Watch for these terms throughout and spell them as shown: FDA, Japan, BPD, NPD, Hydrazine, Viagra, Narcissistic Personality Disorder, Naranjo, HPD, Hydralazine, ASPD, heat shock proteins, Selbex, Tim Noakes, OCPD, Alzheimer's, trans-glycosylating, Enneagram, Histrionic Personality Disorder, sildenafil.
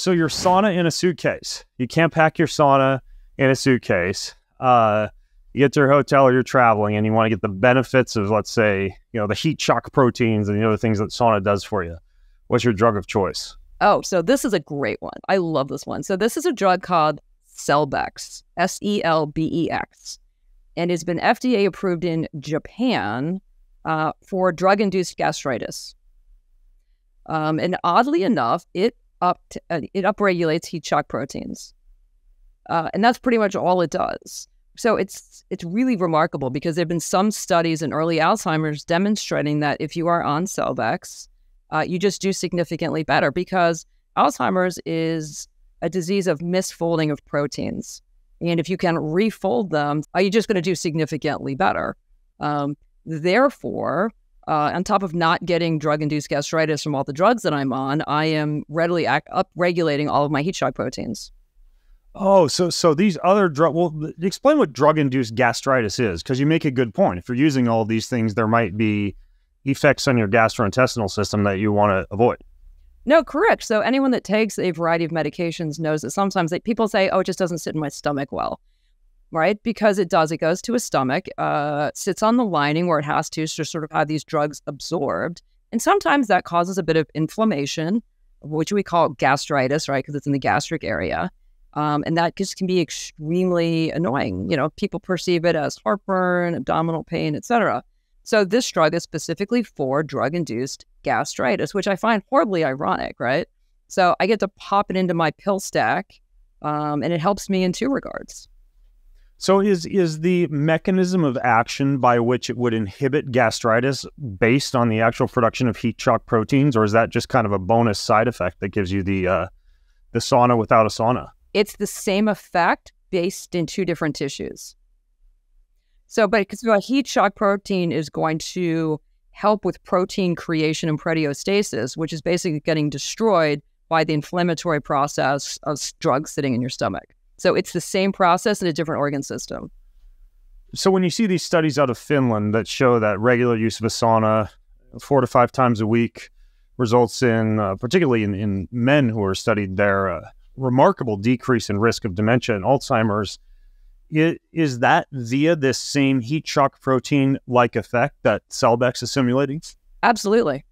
So your sauna in a suitcase. You can't pack your sauna in a suitcase. You get to your hotel or you're traveling and you want to get the benefits of, let's say, you know, the heat shock proteins and the other things that sauna does for you. What's your drug of choice? Oh, so this is a great one. I love this one. So this is a drug called Selbex, S-E-L-B-E-X, and it's been FDA approved in Japan for drug-induced gastritis. And oddly enough, it upregulates heat shock proteins. And that's pretty much all it does. So it's really remarkable because there have been some studies in early Alzheimer's demonstrating that if you are on Selbex, you just do significantly better because Alzheimer's is a disease of misfolding of proteins. And if you can refold them, are you just going to do significantly better? Therefore, on top of not getting drug-induced gastritis from all the drugs that I'm on, I am readily upregulating all of my heat shock proteins. Oh, so these other drugs, well, explain what drug-induced gastritis is, because you make a good point. If you're using all these things, there might be effects on your gastrointestinal system that you want to avoid. No, correct. So anyone that takes a variety of medications knows that sometimes people say, oh, it just doesn't sit in my stomach well, right? Because it does. It goes to a stomach, sits on the lining where it has to sort of have these drugs absorbed. And sometimes that causes a bit of inflammation, which we call gastritis, right? Because it's in the gastric area. And that just can be extremely annoying. You know, people perceive it as heartburn, abdominal pain, etc. So this drug is specifically for drug-induced gastritis, which I find horribly ironic, right? So I get to pop it into my pill stack, and it helps me in two regards. So is the mechanism of action by which it would inhibit gastritis based on the actual production of heat shock proteins, or is that just kind of a bonus side effect that gives you the sauna without a sauna? It's the same effect based in two different tissues. So, but because a heat shock protein is going to help with protein creation and proteostasis, which is basically getting destroyed by the inflammatory process of drugs sitting in your stomach. So it's the same process in a different organ system. So when you see these studies out of Finland that show that regular use of a sauna 4 to 5 times a week results in, particularly in men who are studied there, a remarkable decrease in risk of dementia and Alzheimer's, is that via this same heat shock protein-like effect that Selbex is simulating? Absolutely.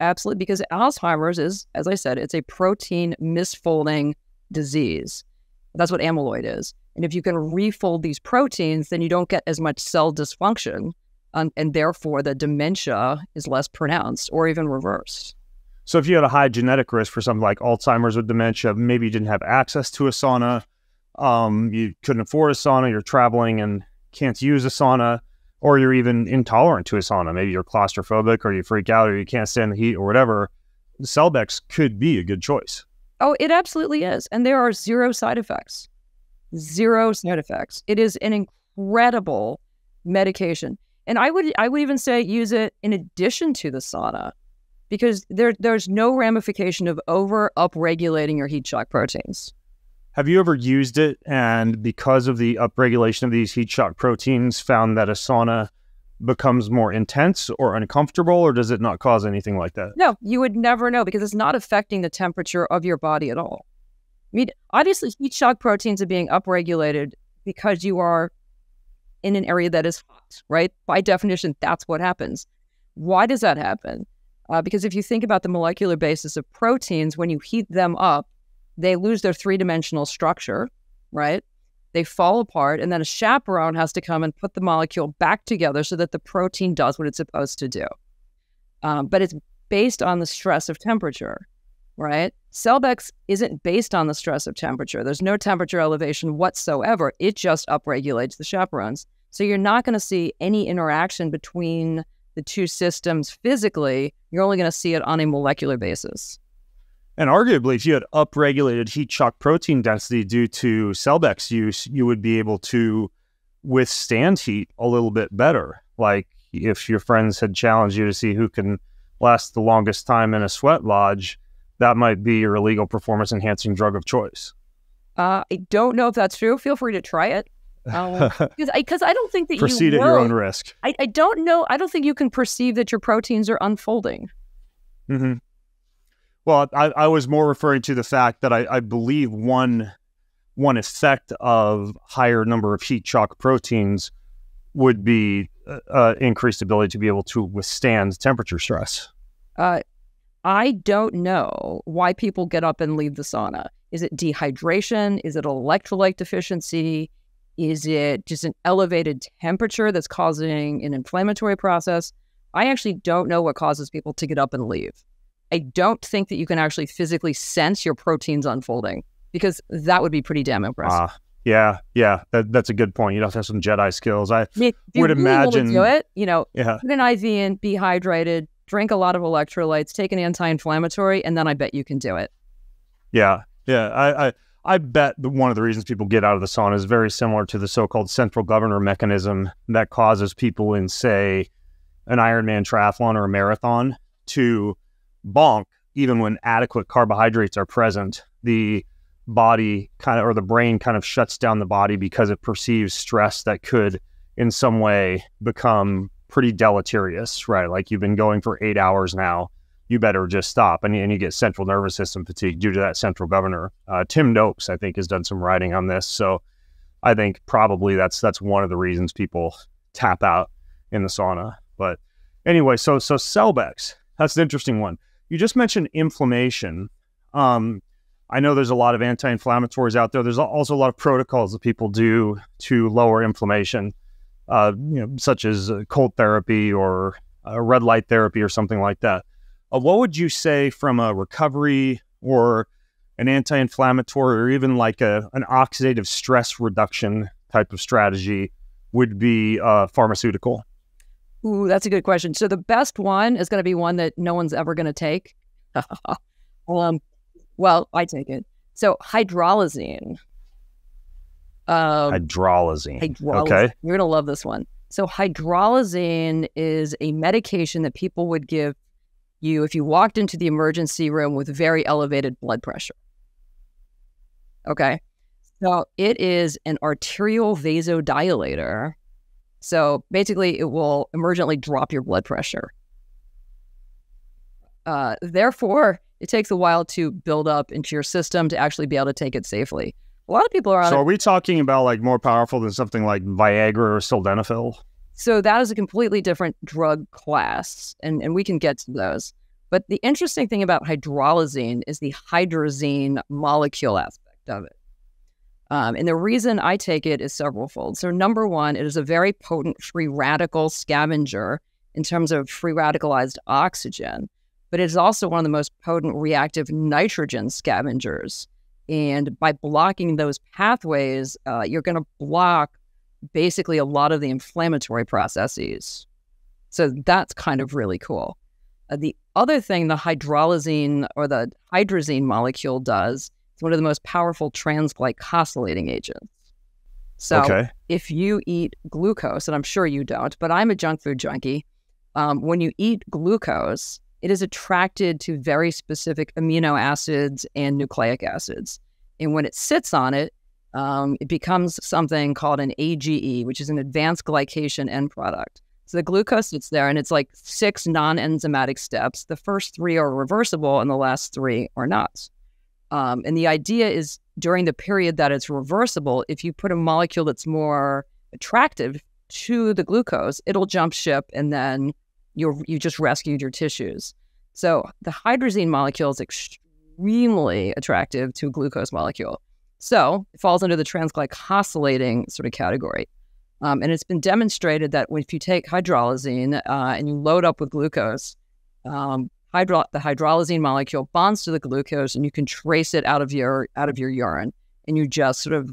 Absolutely, because Alzheimer's is, as I said, it's a protein misfolding disease. That's what amyloid is. And if you can refold these proteins, then you don't get as much cell dysfunction, and therefore the dementia is less pronounced or even reversed. So if you had a high genetic risk for something like Alzheimer's or dementia, maybe you didn't have access to a sauna, you couldn't afford a sauna, you're traveling and can't use a sauna, or you're even intolerant to a sauna. Maybe you're claustrophobic or you freak out or you can't stand the heat or whatever. Selbex could be a good choice. Oh, it absolutely is. And there are zero side effects. Zero side effects. It is an incredible medication. And I would even say use it in addition to the sauna, because there's no ramification of up-regulating your heat shock proteins. Have you ever used it and because of the upregulation of these heat shock proteins found that a sauna becomes more intense or uncomfortable, or does it not cause anything like that? No, you would never know because it's not affecting the temperature of your body at all. I mean, obviously heat shock proteins are being upregulated because you are in an area that is hot, right? By definition, that's what happens. Why does that happen? Because if you think about the molecular basis of proteins, when you heat them up, they lose their three-dimensional structure, right? They fall apart, and then a chaperone has to come and put the molecule back together so that the protein does what it's supposed to do. But it's based on the stress of temperature, right? Selbex isn't based on the stress of temperature. There's no temperature elevation whatsoever. It just upregulates the chaperones. So you're not going to see any interaction between the two systems physically. You're only going to see it on a molecular basis. And arguably, if you had upregulated heat shock protein density due to Selbex use, you would be able to withstand heat a little bit better. Like if your friends had challenged you to see who can last the longest time in a sweat lodge, that might be your illegal performance-enhancing drug of choice. I don't know if that's true. Feel free to try it. Because I don't think that proceed at your own risk. I don't know. I don't think you can perceive that your proteins are unfolding. Mm-hmm. Well, I was more referring to the fact that I believe one effect of higher number of heat shock proteins would be increased ability to be able to withstand temperature stress. I don't know why people get up and leave the sauna. Is it dehydration? Is it electrolyte deficiency? Is it just an elevated temperature that's causing an inflammatory process? I actually don't know what causes people to get up and leave. I don't think that you can actually physically sense your proteins unfolding, because that would be pretty damn impressive. Yeah, yeah, that's a good point. You'd have to have some Jedi skills. I would imagine. Do it, you know, put an IV in, be hydrated, drink a lot of electrolytes, take an anti-inflammatory, and then I bet you can do it. Yeah, yeah. I bet one of the reasons people get out of the sauna is very similar to the so-called central governor mechanism that causes people in, say, an Ironman triathlon or a marathon to bonk even when adequate carbohydrates are present. The body kind of, or the brain kind of shuts down the body because it perceives stress that could in some way become pretty deleterious, right? Like, you've been going for 8 hours now, you better just stop. And you get central nervous system fatigue due to that central governor. Tim Noakes, I think, has done some writing on this. So I think probably that's one of the reasons people tap out in the sauna. But anyway, so Selbex, that's an interesting one. You just mentioned inflammation. I know there's a lot of anti-inflammatories out there. There's also a lot of protocols that people do to lower inflammation, you know, such as cold therapy or red light therapy or something like that. What would you say from a recovery or an anti-inflammatory or even like an oxidative stress reduction type of strategy would be pharmaceutical? Ooh, that's a good question. So the best one is going to be one that no one's ever going to take. Well, I take it. So hydralazine. Hydralazine. Okay. You're going to love this one. So hydralazine is a medication that people would give you if you walked into the emergency room with very elevated blood pressure. Okay. So it is an arterial vasodilator. So basically, it will emergently drop your blood pressure. Therefore, it takes a while to build up into your system to actually be able to take it safely. A lot of people are on. So are we talking about like more powerful than something like Viagra or sildenafil? So that is a completely different drug class, and we can get to those. But the interesting thing about hydralazine is the hydrazine molecule aspect of it. And the reason I take it is severalfold. So number one, it is a very potent free radical scavenger in terms of free radicalized oxygen, but it's also one of the most potent reactive nitrogen scavengers. And by blocking those pathways, you're going to block basically a lot of the inflammatory processes. So that's kind of really cool. The other thing the hydralazine or the hydrazine molecule does, it's one of the most powerful transglycosylating agents. So if you eat glucose, and I'm sure you don't, but I'm a junk food junkie, when you eat glucose, it is attracted to very specific amino acids and nucleic acids. And when it sits on it, it becomes something called an AGE, which is an advanced glycation end product. So the glucose sits there, and it's like 6 non-enzymatic steps. The first 3 are reversible, and the last 3 are not. And the idea is during the period that it's reversible, if you put a molecule that's more attractive to the glucose, it'll jump ship, and then you just rescued your tissues. So the hydrazine molecule is extremely attractive to a glucose molecule. So it falls under the transglycosylating sort of category. And it's been demonstrated that if you take hydralazine and you load up with glucose, the hydralazine molecule bonds to the glucose, and you can trace it out of your urine, and you just sort of,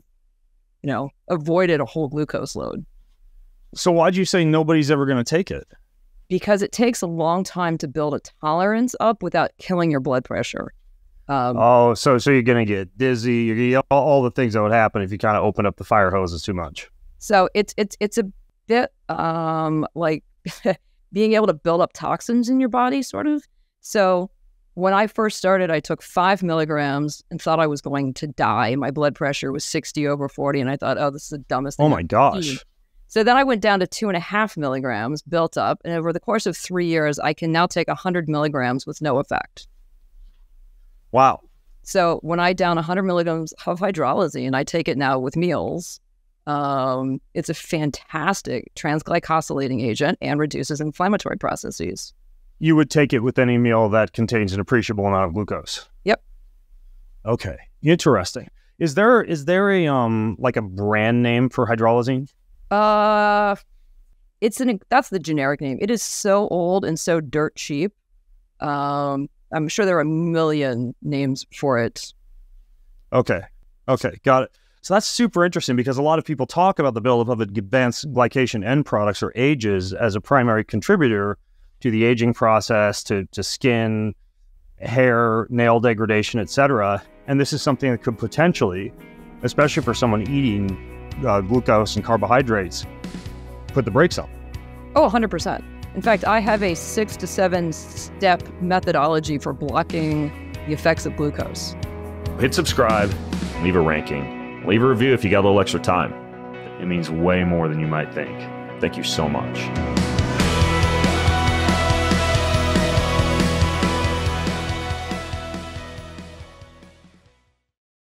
you know, avoided a whole glucose load. So why'd you say nobody's ever going to take it? Because it takes a long time to build a tolerance up without killing your blood pressure. So you're going to get dizzy. You're gonna get all the things that would happen if you kind of open up the fire hoses too much. So it's a bit like being able to build up toxins in your body, sort of. So when I first started, I took 5 milligrams and thought I was going to die. My blood pressure was 60/40, and I thought, oh, this is the dumbest thing. Oh my gosh. So then I went down to 2.5 milligrams, built up, and over the course of 3 years, I can now take 100 milligrams with no effect. Wow. So when I down 100 milligrams of hydralazine, I take it now with meals. It's a fantastic transglycosylating agent and reduces inflammatory processes. You would take it with any meal that contains an appreciable amount of glucose. Yep. Okay. Interesting. Is there a like a brand name for hydralazine? That's the generic name. It is so old and so dirt cheap. I'm sure there are a million names for it. Okay. Okay. Got it. So that's super interesting because a lot of people talk about the buildup of advanced glycation end products or AGEs as a primary contributor to the aging process, to skin, hair, nail degradation, etc. And this is something that could potentially, especially for someone eating glucose and carbohydrates, put the brakes on. Oh, 100%. In fact, I have a 6- to 7-step methodology for blocking the effects of glucose. Hit subscribe, leave a ranking. Leave a review if you got a little extra time. It means way more than you might think. Thank you so much.